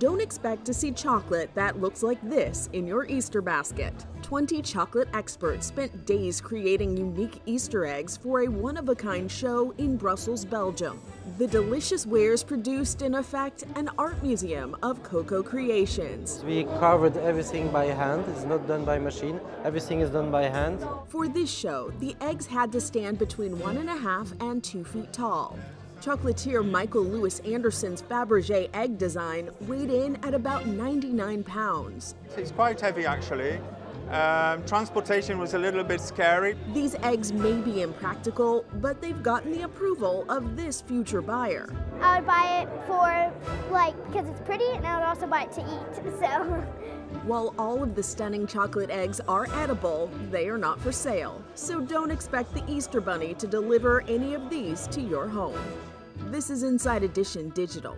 Don't expect to see chocolate that looks like this in your Easter basket. 20 chocolate experts spent days creating unique Easter eggs for a one-of-a-kind show in Brussels, Belgium. The delicious wares produced, in effect, an art museum of cocoa creations. We carved everything by hand. It's not done by machine. Everything is done by hand. For this show, the eggs had to stand between 1.5 and 2 feet tall. Chocolatier Michael Lewis Anderson's Fabergé egg design weighed in at about 99 pounds. It's quite heavy, actually. Transportation was a little bit scary. These eggs may be impractical, but they've gotten the approval of this future buyer. I would buy it for, because it's pretty, and I would also buy it to eat, so. While all of the stunning chocolate eggs are edible, they are not for sale. So don't expect the Easter Bunny to deliver any of these to your home. This is Inside Edition Digital.